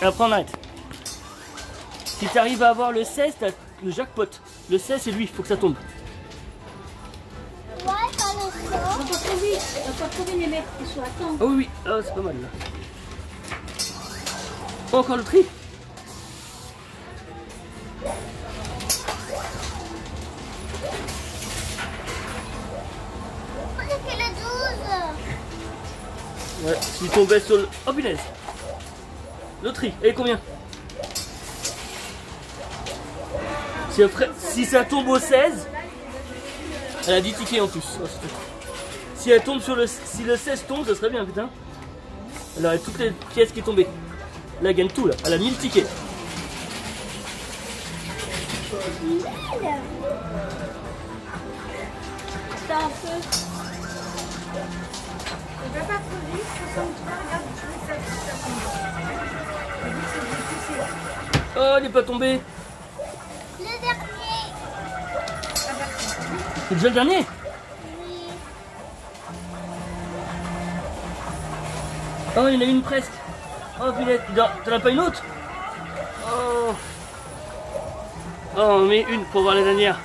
Alors prends, on arrête. Si tu arrives à avoir le 16, t'as le jackpot. Le 16 c'est lui, il faut que ça tombe. Ouais, on va trouver les mecs qui sont à temps. Ah oui, oui, ah, c'est pas mal là. Oh, encore le tri. Ouais, s'il tombait sur le... Oh punaise. Le tri, et combien? Si, après... si ça tombe au 16, elle a 10 tickets en plus. Oh, si elle tombe sur le... Si le 16 tombe, ça serait bien, putain. Elle aurait toutes les pièces qui tombaient. Là, elle gagne tout, là. Elle a 1000 tickets. T'as un peu... Je ne vais pas trop vite, 63, regarde, je trouve que ça tombe. Oh, il n'est pas tombé. Le dernier. C'est déjà le dernier? Oui. Oh, il y en a une presque. Oh, punaise, t'en as pas une autre? Oh. Oh, on met une pour voir la dernière.